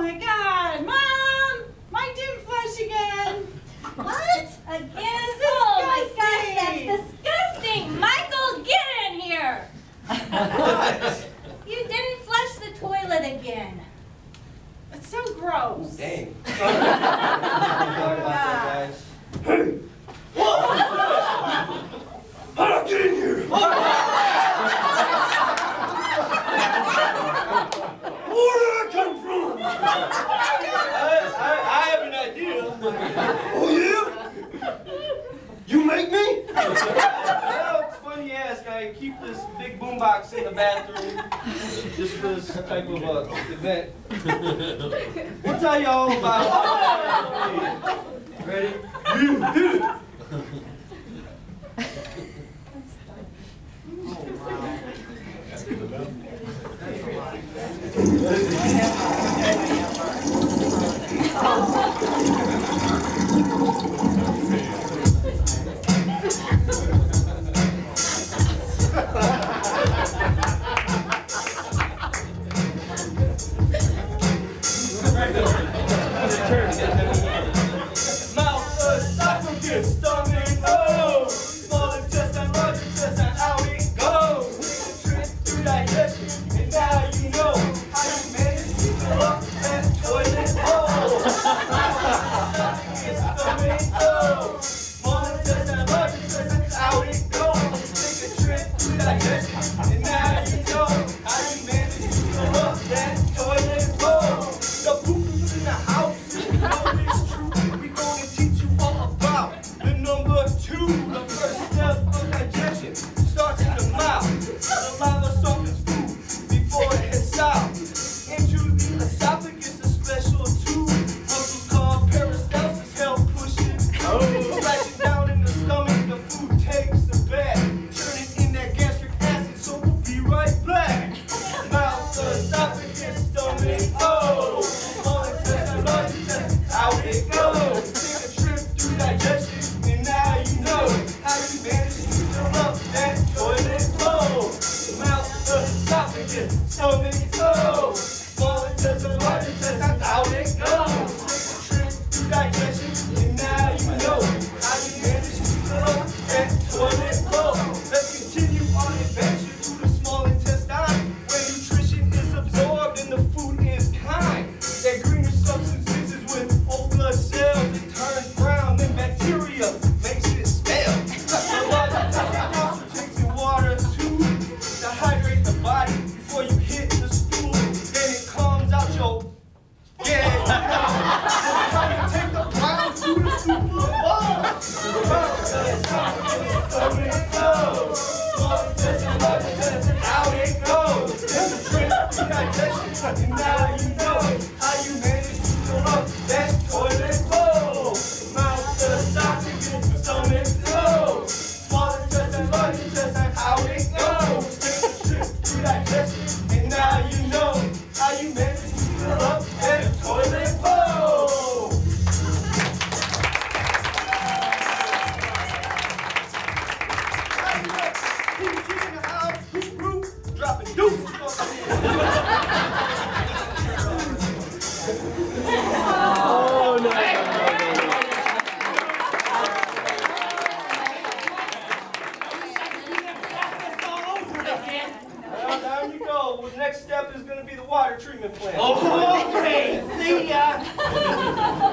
my God, Mom! Mine didn't flush again. What? Again? Oh my gosh, that's disgusting. Michael, get in here. What? You didn't flush the toilet again. It's so gross. Dang. I keep this big boombox in the bathroom just for this type of event. We'll tell y'all about it. Ready? You do it. Oh, wow. Next step is going to be the water treatment plant. Oh, okay. See ya.